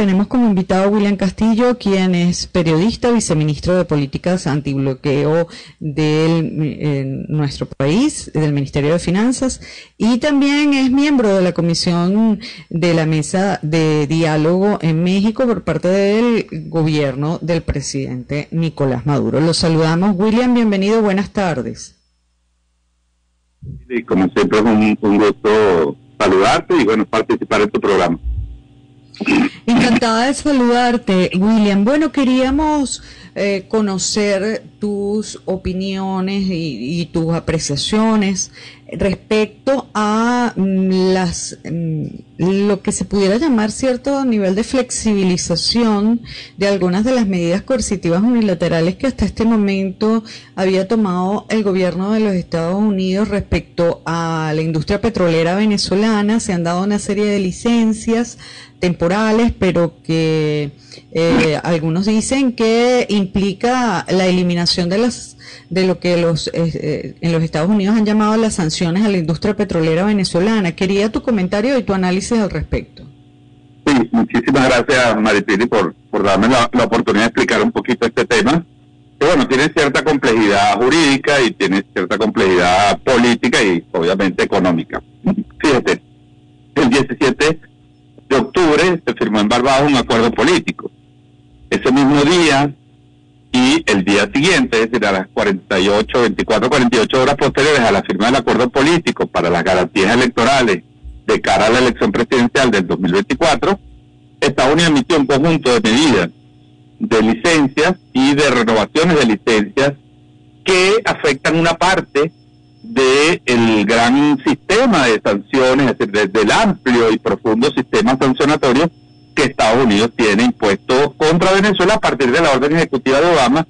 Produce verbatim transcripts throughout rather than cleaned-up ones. tenemos como invitado a William Castillo, quien es periodista, viceministro de Políticas Antibloqueo de nuestro país, del Ministerio de Finanzas, y también es miembro de la Comisión de la Mesa de Diálogo en México por parte del gobierno del presidente Nicolás Maduro. Los saludamos, William, bienvenido, buenas tardes. Sí, como siempre es un, un gusto saludarte y bueno, participar en tu programa. Encantada de saludarte, William. Bueno, queríamos eh, conocer tus opiniones y, y tus apreciaciones respecto a las lo que se pudiera llamar cierto nivel de flexibilización de algunas de las medidas coercitivas unilaterales que hasta este momento había tomado el gobierno de los Estados Unidos respecto a la industria petrolera venezolana. Se han dado una serie de licencias temporales, pero que eh, algunos dicen que implica la eliminación de las de lo que los eh, en los Estados Unidos han llamado las sanciones a la industria petrolera venezolana. Quería tu comentario y tu análisis al respecto. Sí, muchísimas gracias, MaryPili, por, por darme la, la oportunidad de explicar un poquito este tema, que bueno, tiene cierta complejidad jurídica y tiene cierta complejidad política y obviamente económica. Fíjate, el diecisiete de octubre se firmó en Barbados un acuerdo político. Ese mismo día y el día siguiente, es decir, a las cuarenta y ocho, veinticuatro, cuarenta y ocho horas posteriores a la firma del acuerdo político para las garantías electorales de cara a la elección presidencial del dos mil veinticuatro, Estados Unidos emitió un conjunto de medidas de licencias y de renovaciones de licencias que afectan una parte del gran sistema de sanciones, es decir, del amplio y profundo sistema sancionatorio que Estados Unidos tiene impuesto contra Venezuela a partir de la orden ejecutiva de Obama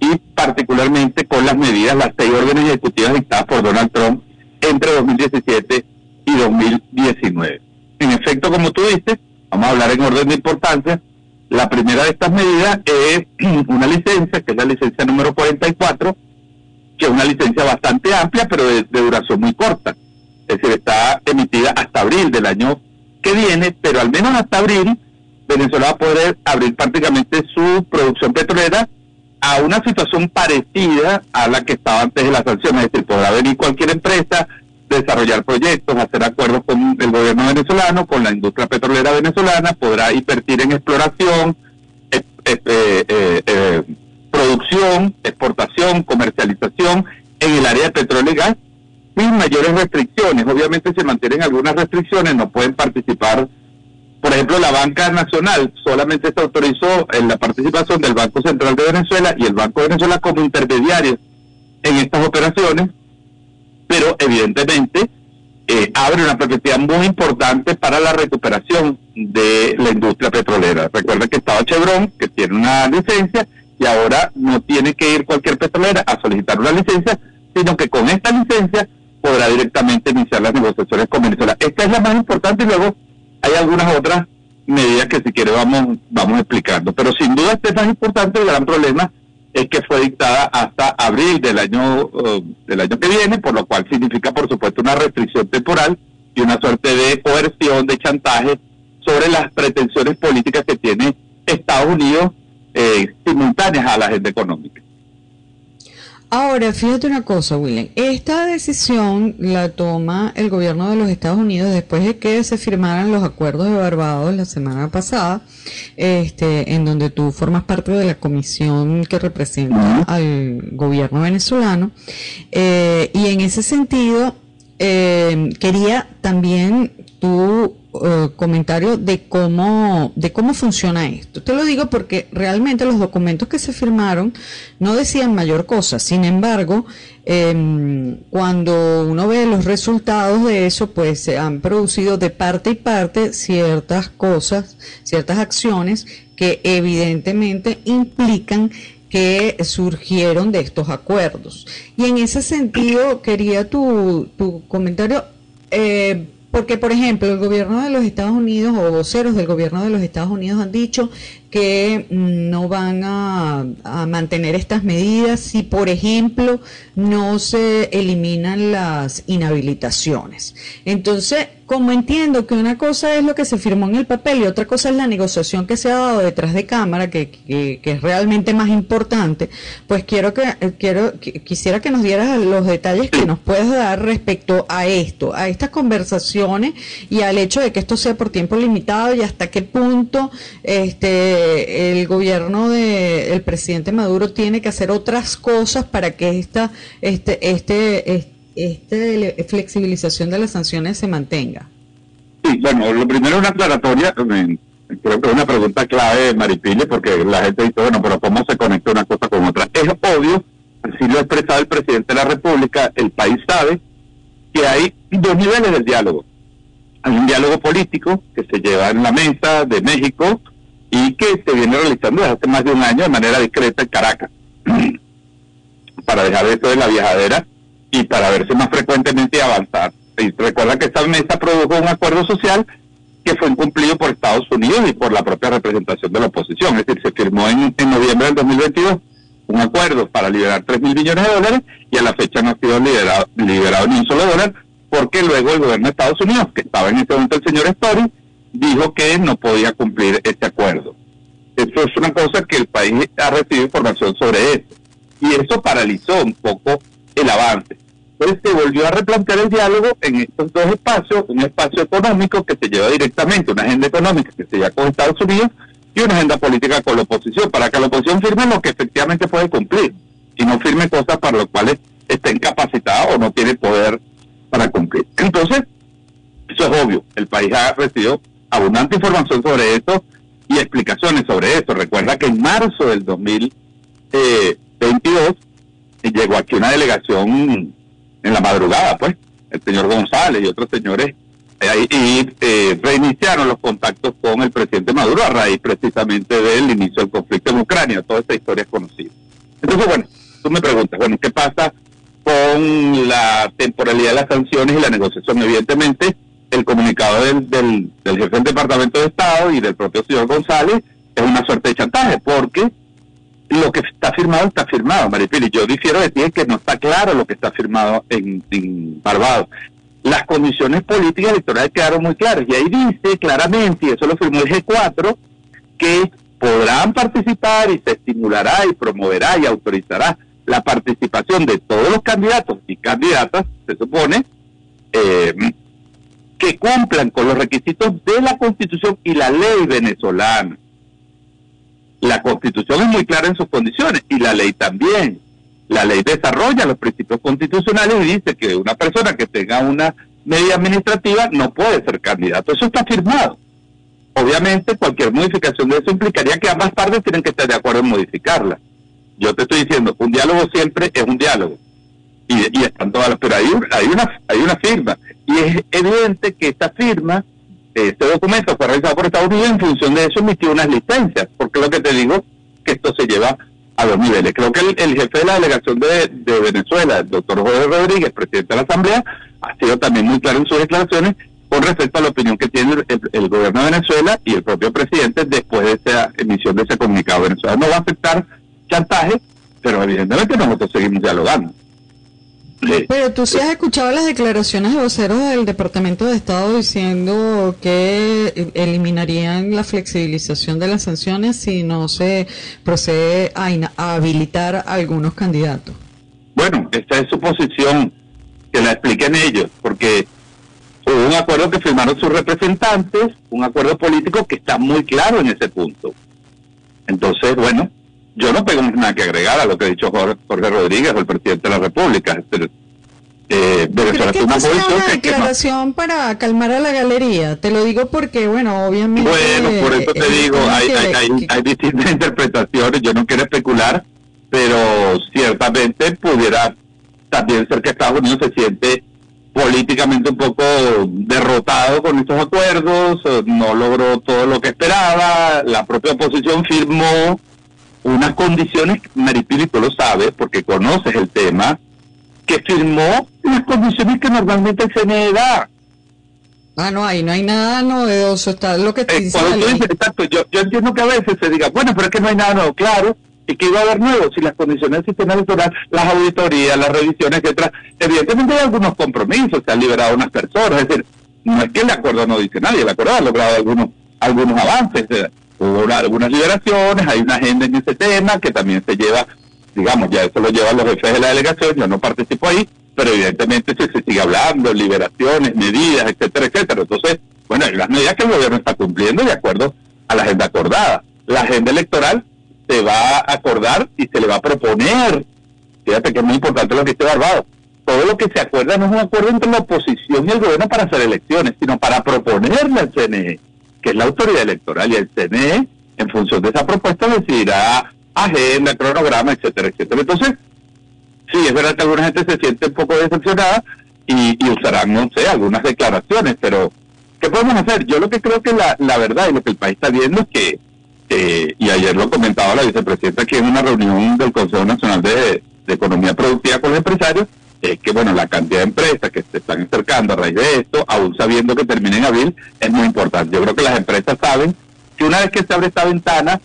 y particularmente con las medidas, las seis órdenes ejecutivas dictadas por Donald Trump entre dos mil diecisiete y dos mil diecinueve. En efecto, como tú dices, vamos a hablar en orden de importancia. La primera de estas medidas es una licencia, que es la licencia número cuarenta y cuatro, que es una licencia bastante amplia, pero de, de duración muy corta. Es decir, está emitida hasta abril del año que viene, pero al menos hasta abril Venezuela va a poder abrir prácticamente su producción petrolera a una situación parecida a la que estaba antes de las sanciones. Es decir, podrá venir cualquier empresa, desarrollar proyectos, hacer acuerdos con el gobierno venezolano, con la industria petrolera venezolana, podrá invertir en exploración, eh, eh, eh, eh, producción, exportación, comercialización en el área de petróleo y gas, sin mayores restricciones. Obviamente se mantienen algunas restricciones, no pueden participar, por ejemplo, la banca nacional. Solamente se autorizó en la participación del Banco Central de Venezuela y el Banco de Venezuela como intermediarios en estas operaciones, pero evidentemente eh, abre una perspectiva muy importante para la recuperación de la industria petrolera. Recuerda que estaba Chevron, que tiene una licencia, y ahora no tiene que ir cualquier petrolera a solicitar una licencia, sino que con esta licencia podrá directamente iniciar las negociaciones con Venezuela. Esta es la más importante y luego hay algunas otras medidas que si quiere vamos vamos explicando. Pero sin duda esta es más importante. El gran problema es que fue dictada hasta abril del año uh, del año que viene, por lo cual significa por supuesto una restricción temporal y una suerte de coerción, de chantaje sobre las pretensiones políticas que tiene Estados Unidos eh, simultáneas a la agenda económica. Ahora, fíjate una cosa, William. Esta decisión la toma el gobierno de los Estados Unidos después de que se firmaran los acuerdos de Barbados la semana pasada, este, en donde tú formas parte de la comisión que representa al gobierno venezolano. Eh, y en ese sentido, eh, quería también tu eh, comentario de cómo de cómo funciona esto. Te lo digo porque realmente los documentos que se firmaron no decían mayor cosa. Sin embargo, eh, cuando uno ve los resultados de eso, pues se han producido de parte y parte ciertas cosas, ciertas acciones que evidentemente implican que surgieron de estos acuerdos. Y en ese sentido quería tu, tu comentario, eh, porque, por ejemplo, el gobierno de los Estados Unidos o voceros del gobierno de los Estados Unidos han dicho que no van a, a mantener estas medidas si, por ejemplo, no se eliminan las inhabilitaciones. Entonces, como entiendo que una cosa es lo que se firmó en el papel y otra cosa es la negociación que se ha dado detrás de cámara, que, que, que es realmente más importante, pues quiero que quiero que, quisiera que nos dieras los detalles que nos puedes dar respecto a esto, a estas conversaciones y al hecho de que esto sea por tiempo limitado y hasta qué punto este el gobierno de el presidente Maduro tiene que hacer otras cosas para que esta este este, este Este, flexibilización de las sanciones se mantenga. Sí, bueno, lo primero una aclaratoria, creo que es una pregunta clave de MaryPili, porque la gente dice, bueno, pero ¿cómo se conecta una cosa con otra? Es obvio, así lo ha expresado el presidente de la República, el país sabe que hay dos niveles de diálogo. Hay un diálogo político que se lleva en la mesa de México y que se viene realizando desde hace más de un año de manera discreta en Caracas, para dejar esto de la viajadera y para verse más frecuentemente y avanzar. Y recuerda que esta mesa produjo un acuerdo social que fue incumplido por Estados Unidos y por la propia representación de la oposición. Es decir, se firmó en, en noviembre del dos mil veintidós un acuerdo para liberar tres mil millones de dólares y a la fecha no ha sido liberado, liberado ni un solo dólar, porque luego el gobierno de Estados Unidos, que estaba en ese momento el señor Storin, dijo que no podía cumplir este acuerdo. Eso es una cosa que el país ha recibido información sobre eso. Y eso paralizó un poco el avance. Entonces se volvió a replantear el diálogo en estos dos espacios, un espacio económico que se lleva directamente, una agenda económica que se lleva con Estados Unidos y una agenda política con la oposición, para que la oposición firme lo que efectivamente puede cumplir y no firme cosas para las cuales está incapacitada o no tiene poder para cumplir. Entonces, eso es obvio, el país ha recibido abundante información sobre eso y explicaciones sobre eso. Recuerda que en marzo del dos mil veintidós llegó aquí una delegación en la madrugada, pues, el señor González y otros señores, eh, y eh, reiniciaron los contactos con el presidente Maduro a raíz precisamente del inicio del conflicto en Ucrania. Toda esta historia es conocida. Entonces, bueno, tú me preguntas, bueno, ¿qué pasa con la temporalidad de las sanciones y la negociación? Evidentemente, el comunicado del, del, del jefe del Departamento de Estado y del propio señor González es una suerte de chantaje, porque lo que está firmado está firmado, MaryPili. Yo difiero de ti es que no está claro lo que está firmado en, en Barbados. Las condiciones políticas electorales quedaron muy claras y ahí dice claramente, y eso lo firmó el G cuatro, que podrán participar y se estimulará y promoverá y autorizará la participación de todos los candidatos y candidatas, se supone, eh, que cumplan con los requisitos de la Constitución y la ley venezolana. La Constitución es muy clara en sus condiciones y la ley también. La ley desarrolla los principios constitucionales y dice que una persona que tenga una medida administrativa no puede ser candidato. Eso está firmado. Obviamente, cualquier modificación de eso implicaría que ambas partes tienen que estar de acuerdo en modificarla. Yo te estoy diciendo, un diálogo siempre es un diálogo. Y, y están todas las... Pero hay, hay, una, hay una firma. Y es evidente que esta firma... Este documento fue realizado por Estados Unidos y en función de eso emitió unas licencias, porque lo que te digo que esto se lleva a dos niveles. Creo que el, el jefe de la delegación de, de Venezuela, el doctor Jorge Rodríguez, presidente de la Asamblea, ha sido también muy claro en sus declaraciones con respecto a la opinión que tiene el, el gobierno de Venezuela y el propio presidente después de esa emisión de ese comunicado. Venezuela no va a aceptar chantaje, pero evidentemente nosotros seguimos dialogando. Pero tú sí has escuchado las declaraciones de voceros del Departamento de Estado diciendo que eliminarían la flexibilización de las sanciones si no se procede a, a habilitar a algunos candidatos. Bueno, esta es su posición, que la expliquen ellos, porque hubo un acuerdo que firmaron sus representantes, un acuerdo político que está muy claro en ese punto. Entonces, bueno... Yo no tengo nada que agregar a lo que ha dicho Jorge Rodríguez, el presidente de la República. Eh, Venezuela es una declaración no... para calmar a la galería. Te lo digo porque, bueno, obviamente... Bueno, por eso te eh, digo, hay, que, hay, hay, que... hay distintas interpretaciones, yo no quiero especular, pero ciertamente pudiera también ser que Estados Unidos se siente políticamente un poco derrotado con estos acuerdos, no logró todo lo que esperaba, la propia oposición firmó unas condiciones, MaryPili, tú lo sabes porque conoces el tema, que firmó las condiciones que normalmente el C N E da. Ah, no, ahí no hay nada novedoso, está lo que te eh, dice la ley. Dices, exacto, yo, yo entiendo que a veces se diga, bueno, pero es que no hay nada nuevo, claro, y que iba a haber nuevo, si las condiciones del sistema electoral, las auditorías, las revisiones, etcétera, evidentemente hay algunos compromisos, se han liberado unas personas, es decir, No es que el acuerdo no dice nadie, el acuerdo ha logrado algunos algunos avances, logrado algunas liberaciones, hay una agenda en ese tema que también se lleva, digamos, ya eso lo llevan los jefes de la delegación, yo no participo ahí, pero evidentemente se, se sigue hablando, liberaciones, medidas, etcétera, etcétera. Entonces, bueno, las medidas que el gobierno está cumpliendo de acuerdo a la agenda acordada. La agenda electoral se va a acordar y se le va a proponer, fíjate que es muy importante lo que dice Barbados, todo lo que se acuerda no es un acuerdo entre la oposición y el gobierno para hacer elecciones, sino para proponerle al C N E, que es la autoridad electoral, y el C N E, en función de esa propuesta, decidirá agenda, cronograma, etcétera, etcétera. Entonces, sí, es verdad que alguna gente se siente un poco decepcionada y, y usarán, no sé, algunas declaraciones, pero ¿qué podemos hacer? Yo lo que creo que la, la verdad y lo que el país está viendo es que, eh, y ayer lo comentaba la vicepresidenta aquí en una reunión del Consejo Nacional de, de Economía Productiva con los empresarios, es que, bueno, la cantidad de empresas que se están acercando a raíz de esto, aún sabiendo que termina en abril, es muy importante. Yo creo que las empresas saben que una vez que se abre esta ventana,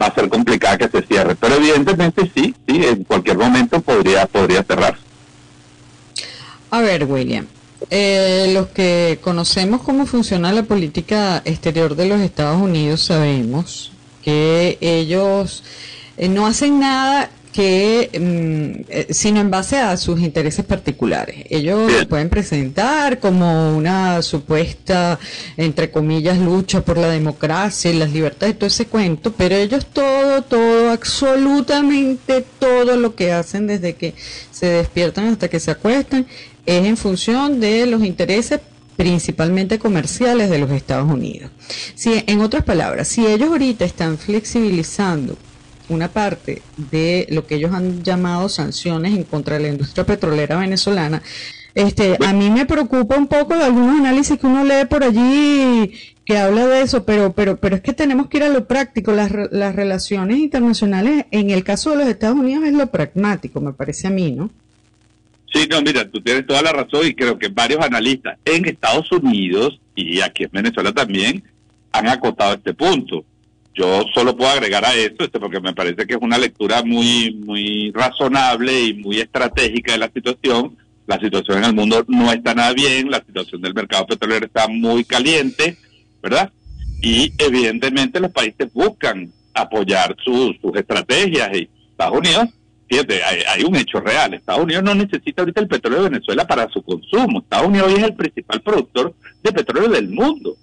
va a ser complicada que se cierre. Pero evidentemente sí, sí, en cualquier momento podría, podría cerrarse. A ver, William, eh, los que conocemos cómo funciona la política exterior de los Estados Unidos sabemos que ellos eh, no hacen nada que sino en base a sus intereses particulares. Ellos lo pueden presentar como una supuesta, entre comillas, lucha por la democracia y las libertades, todo ese cuento, pero ellos todo, todo, absolutamente todo lo que hacen desde que se despiertan hasta que se acuestan es en función de los intereses principalmente comerciales de los Estados Unidos. Si, en otras palabras, si ellos ahorita están flexibilizando una parte de lo que ellos han llamado sanciones en contra de la industria petrolera venezolana, este, a mí me preocupa un poco de algunos análisis que uno lee por allí que habla de eso, pero pero pero es que tenemos que ir a lo práctico. Las, las relaciones internacionales, en el caso de los Estados Unidos, es lo pragmático, me parece a mí, ¿no? Sí, no, mira, tú tienes toda la razón y creo que varios analistas en Estados Unidos y aquí en Venezuela también han acotado este punto. Yo solo puedo agregar a eso, este, porque me parece que es una lectura muy muy razonable y muy estratégica de la situación. La situación en el mundo no está nada bien, la situación del mercado petrolero está muy caliente, ¿verdad? Y evidentemente los países buscan apoyar sus, sus estrategias. Y Estados Unidos, fíjate, hay, hay un hecho real. Estados Unidos no necesita ahorita el petróleo de Venezuela para su consumo. Estados Unidos hoy es el principal productor de petróleo del mundo.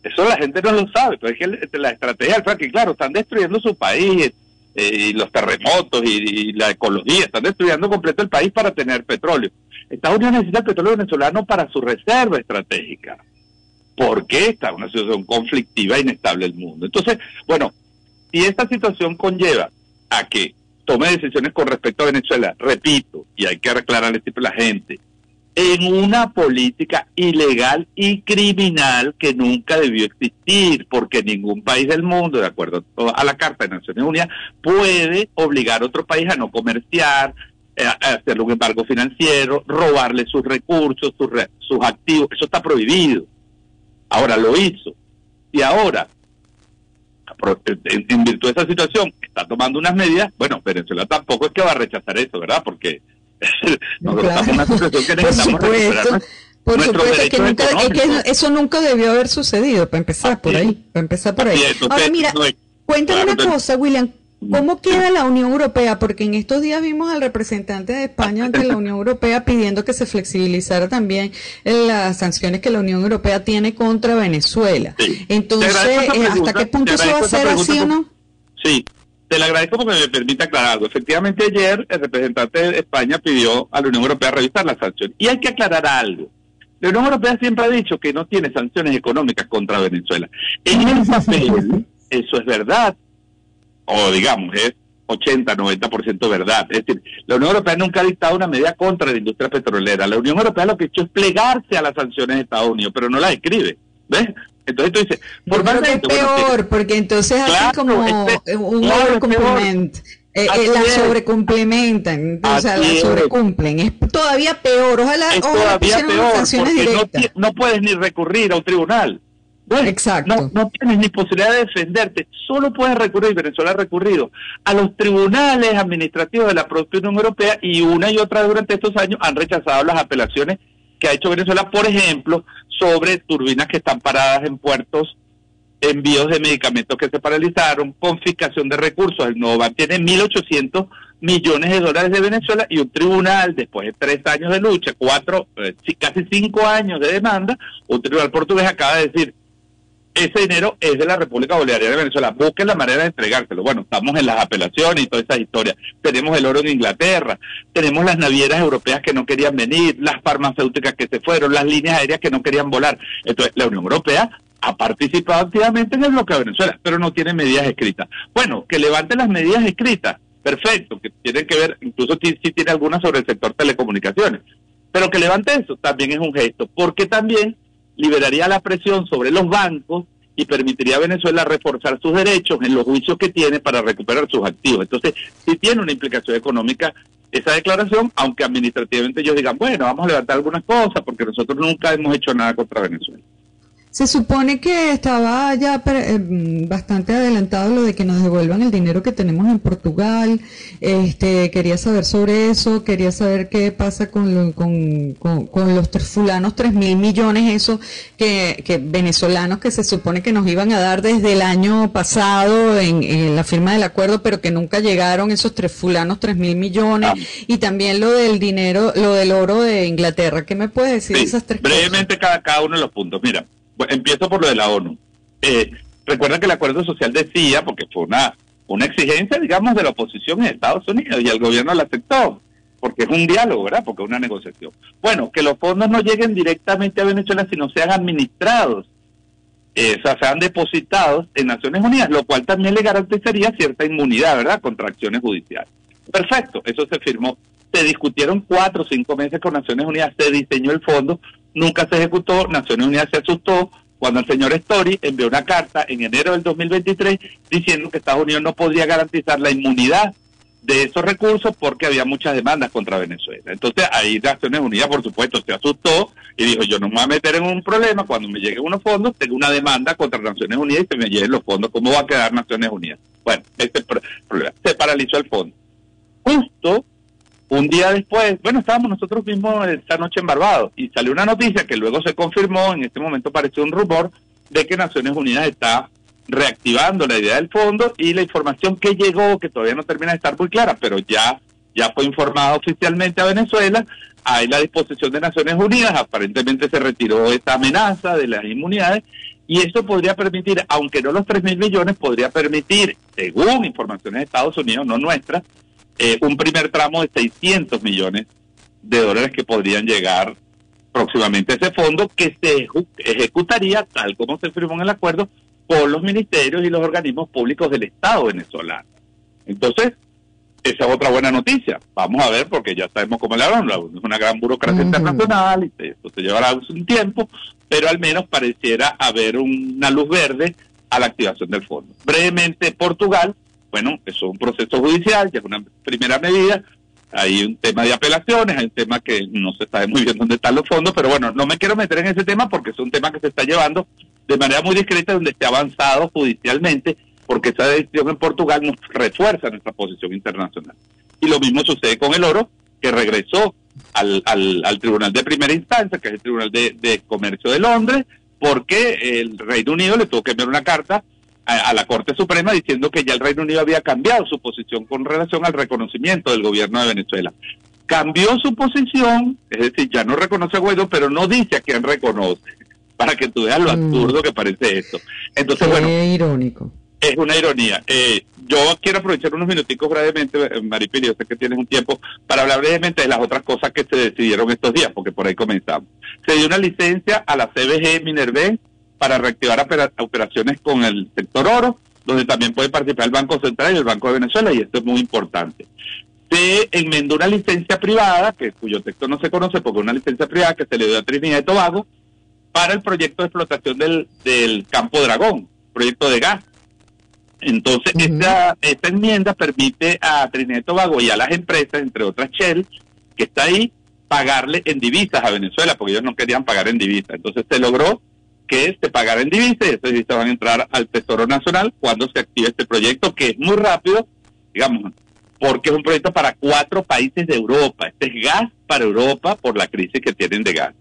Eso la gente no lo sabe, pero es que la estrategia del fracking, claro, están destruyendo su país, eh, y los terremotos y, y la ecología, están destruyendo completo el país para tener petróleo. Estados Unidos necesita el petróleo venezolano para su reserva estratégica, porque está una situación conflictiva e inestable del mundo. Entonces, bueno, si esta situación conlleva a que tome decisiones con respecto a Venezuela, repito, y hay que aclararle siempre a la gente, en una política ilegal y criminal que nunca debió existir, porque ningún país del mundo, de acuerdo a la Carta de Naciones Unidas, puede obligar a otro país a no comerciar, a hacerle un embargo financiero, robarle sus recursos, sus, re sus activos. Eso está prohibido. Ahora lo hizo. Y ahora, en, en virtud de esa situación, está tomando unas medidas. Bueno, Venezuela tampoco es que va a rechazar eso, ¿verdad? Porque nosotros claro. estamos en una situación que necesitamos recuperar nuestros derechos que nunca, económicos. Es que eso nunca debió haber sucedido, para empezar así por ahí. Para empezar por ahí. Es, ahora mira, no es, cuéntame claro, una cosa, William, ¿cómo queda la Unión Europea? Porque en estos días vimos al representante de España ante la Unión Europea pidiendo que se flexibilizara también las sanciones que la Unión Europea tiene contra Venezuela. Sí. Entonces, pregunta, ¿hasta qué punto eso va a ser así o no? Sí. Te le agradezco porque me permite aclarar algo. Efectivamente, ayer el representante de España pidió a la Unión Europea revisar las sanciones. Y hay que aclarar algo. La Unión Europea siempre ha dicho que no tiene sanciones económicas contra Venezuela. En el papel, eso es verdad. O digamos, es ochenta, noventa por ciento verdad. Es decir, la Unión Europea nunca ha dictado una medida contra la industria petrolera. La Unión Europea lo que ha hecho es plegarse a las sanciones de Estados Unidos, pero no las escribe. ¿Ves? Entonces tú dices, por más que es peor, bueno, porque entonces claro, así como este, un overcompliment, eh, eh, la sobrecomplementan, o sea, la sobrecumplen, es todavía peor. Ojalá, es ojalá todavía peor, porque no, no puedes ni recurrir a un tribunal. ¿Ves? Exacto. No, no tienes ni posibilidad de defenderte, solo puedes recurrir, Venezuela ha recurrido a los tribunales administrativos de la propia Unión Europea y una y otra durante estos años han rechazado las apelaciones que ha hecho Venezuela, por ejemplo, sobre turbinas que están paradas en puertos, envíos de medicamentos que se paralizaron, confiscación de recursos. El Novo Banco tiene mil ochocientos millones de dólares de Venezuela, y un tribunal, después de tres años de lucha, cuatro, eh, casi cinco años de demanda, un tribunal portugués acaba de decir: ese dinero es de la República Bolivariana de Venezuela, busquen la manera de entregárselo. Bueno, estamos en las apelaciones y todas esas historias. Tenemos el oro en Inglaterra, tenemos las navieras europeas que no querían venir, las farmacéuticas que se fueron, las líneas aéreas que no querían volar. Entonces, la Unión Europea ha participado activamente en el bloqueo de Venezuela, pero no tiene medidas escritas. Bueno, que levanten las medidas escritas, perfecto, que tienen que ver, incluso si, si tiene algunas sobre el sector telecomunicaciones, pero que levante eso también es un gesto, porque también liberaría la presión sobre los bancos y permitiría a Venezuela reforzar sus derechos en los juicios que tiene para recuperar sus activos. Entonces, sí tiene una implicación económica esa declaración, aunque administrativamente ellos digan, bueno, vamos a levantar algunas cosas porque nosotros nunca hemos hecho nada contra Venezuela. Se supone que estaba ya eh, bastante adelantado lo de que nos devuelvan el dinero que tenemos en Portugal. Este, quería saber sobre eso, quería saber qué pasa con, lo, con, con, con los fulanos tres mil millones esos que, que venezolanos que se supone que nos iban a dar desde el año pasado en, en la firma del acuerdo, pero que nunca llegaron esos tres fulanos tres mil millones. Ah. Y también lo del dinero, lo del oro de Inglaterra. ¿Qué me puedes decir de sí, esas tres brevemente cosas? Cada, cada uno de los puntos, mira. Empiezo por lo de la ONU. Eh, recuerda que el acuerdo social decía, porque fue una, una exigencia, digamos, de la oposición en Estados Unidos, y el gobierno la aceptó, porque es un diálogo, ¿verdad? Porque es una negociación. Bueno, que los fondos no lleguen directamente a Venezuela, sino sean administrados, eh, o sea, sean depositados en Naciones Unidas, lo cual también le garantizaría cierta inmunidad, ¿verdad?, contra acciones judiciales. Perfecto, eso se firmó. Se discutieron cuatro o cinco meses con Naciones Unidas, se diseñó el fondo, nunca se ejecutó, Naciones Unidas se asustó cuando el señor Storin envió una carta en enero del dos mil veintitrés diciendo que Estados Unidos no podría garantizar la inmunidad de esos recursos porque había muchas demandas contra Venezuela. Entonces ahí Naciones Unidas, por supuesto, se asustó y dijo, yo no me voy a meter en un problema cuando me lleguen unos fondos, tengo una demanda contra Naciones Unidas y se me lleguen los fondos, ¿cómo va a quedar Naciones Unidas? Bueno, este problema, se paralizó el fondo. Justo un día después, bueno, estábamos nosotros mismos esta noche en Barbados y salió una noticia que luego se confirmó, en este momento pareció un rumor, de que Naciones Unidas está reactivando la idea del fondo, y la información que llegó, que todavía no termina de estar muy clara, pero ya, ya fue informada oficialmente a Venezuela, hay la disposición de Naciones Unidas, aparentemente se retiró esta amenaza de las inmunidades, y eso podría permitir, aunque no los tres mil millones, podría permitir, según informaciones de Estados Unidos, no nuestras, Eh, un primer tramo de seiscientos millones de dólares que podrían llegar próximamente a ese fondo, que se ejecutaría tal como se firmó en el acuerdo por los ministerios y los organismos públicos del Estado venezolano. Entonces, esa es otra buena noticia. Vamos a ver, porque ya sabemos cómo le hablan, es una gran burocracia uh-huh. internacional, y esto se llevará un tiempo, pero al menos pareciera haber una luz verde a la activación del fondo. Brevemente, Portugal. Bueno, eso es un proceso judicial, que es una primera medida. Hay un tema de apelaciones, hay un tema que no se sabe muy bien dónde están los fondos, pero bueno, no me quiero meter en ese tema porque es un tema que se está llevando de manera muy discreta, donde esté avanzado judicialmente, porque esa decisión en Portugal nos refuerza nuestra posición internacional. Y lo mismo sucede con el oro, que regresó al, al, al Tribunal de Primera Instancia, que es el Tribunal de, de Comercio de Londres, porque el Reino Unido le tuvo que enviar una carta a la Corte Suprema diciendo que ya el Reino Unido había cambiado su posición con relación al reconocimiento del gobierno de Venezuela. Cambió su posición, es decir, ya no reconoce a Guaidó, pero no dice a quién reconoce, para que tú veas lo absurdo mm. que parece esto. Entonces, Qué bueno, irónico. Es una ironía. Eh, yo quiero aprovechar unos minuticos brevemente, MaryPili, yo sé que tienes un tiempo, para hablar brevemente de las otras cosas que se decidieron estos días, porque por ahí comenzamos. Se dio una licencia a la C B G Minervén para reactivar operaciones con el sector oro, donde también puede participar el Banco Central y el Banco de Venezuela, y esto es muy importante. Se enmendó una licencia privada, que cuyo texto no se conoce porque es una licencia privada que se le dio a Trinidad y Tobago, para el proyecto de explotación del, del Campo Dragón, proyecto de gas. Entonces, uh-huh. esta, esta enmienda permite a Trinidad y Tobago y a las empresas, entre otras Shell, que está ahí, pagarle en divisas a Venezuela, porque ellos no querían pagar en divisas. Entonces se logró que se pagará en divisas, y esas divisas van a entrar al Tesoro Nacional cuando se active este proyecto, que es muy rápido, digamos, porque es un proyecto para cuatro países de Europa. Este es gas para Europa por la crisis que tienen de gas.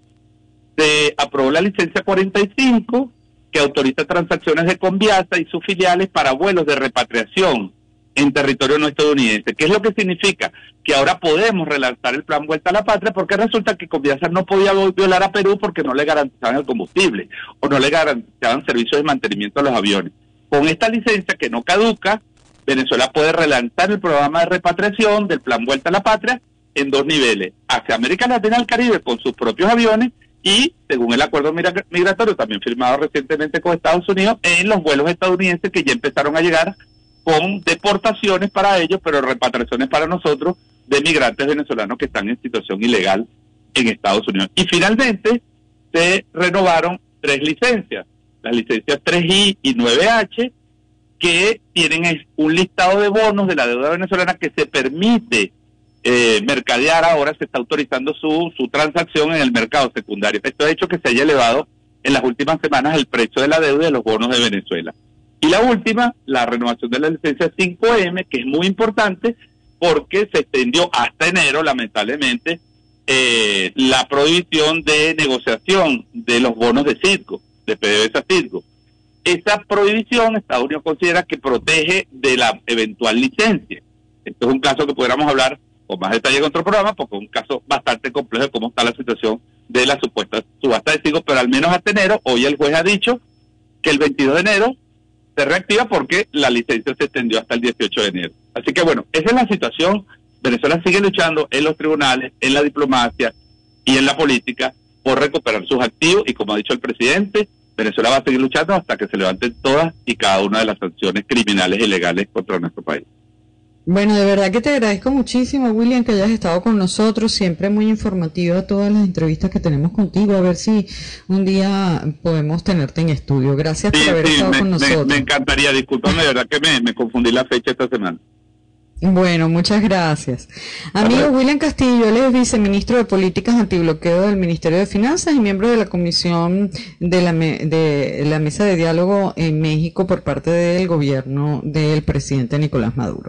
se aprobó la licencia cuarenta y cinco, que autoriza transacciones de Conviasa y sus filiales para vuelos de repatriación en territorio no estadounidense. ¿Qué es lo que significa? Que ahora podemos relanzar el plan Vuelta a la Patria, porque resulta que Conviasa no podía violar a Perú porque no le garantizaban el combustible o no le garantizaban servicios de mantenimiento a los aviones. Con esta licencia que no caduca, Venezuela puede relanzar el programa de repatriación del plan Vuelta a la Patria en dos niveles, hacia América Latina y el Caribe con sus propios aviones y, según el acuerdo migratorio también firmado recientemente con Estados Unidos, en los vuelos estadounidenses que ya empezaron a llegar con deportaciones para ellos, pero repatriaciones para nosotros de migrantes venezolanos que están en situación ilegal en Estados Unidos. Y finalmente se renovaron tres licencias, las licencias tres I y nueve H, que tienen un listado de bonos de la deuda venezolana que se permite Eh, mercadear. Ahora se está autorizando su, su transacción en el mercado secundario. Esto ha hecho que se haya elevado en las últimas semanas el precio de la deuda de los bonos de Venezuela. Y la última, la renovación de la licencia cinco M, que es muy importante porque se extendió hasta enero, lamentablemente, eh, la prohibición de negociación de los bonos de CITGO, de P D V S a CITGO. Esa prohibición Estados Unidos considera que protege de la eventual licencia. Esto es un caso que pudiéramos hablar con más detalle en otro programa, porque es un caso bastante complejo de cómo está la situación de la supuesta subasta de CITGO, pero al menos hasta enero, hoy el juez ha dicho que el veintidós de enero se reactiva porque la licencia se extendió hasta el dieciocho de enero. Así que bueno, esa es la situación. Venezuela sigue luchando en los tribunales, en la diplomacia y en la política por recuperar sus activos, y como ha dicho el presidente, Venezuela va a seguir luchando hasta que se levanten todas y cada una de las sanciones criminales y legales contra nuestro país. Bueno, de verdad que te agradezco muchísimo, William, que hayas estado con nosotros, siempre muy informativo todas las entrevistas que tenemos contigo, a ver si un día podemos tenerte en estudio. Gracias sí, por haber sí, estado me, con nosotros. Me, me encantaría, discúlpame, de verdad que me, me confundí la fecha esta semana. Bueno, muchas gracias. Amigos, William Castillo, él es viceministro de Políticas Antibloqueo del Ministerio de Finanzas y miembro de la Comisión de la, me de la Mesa de Diálogo en México por parte del gobierno del presidente Nicolás Maduro.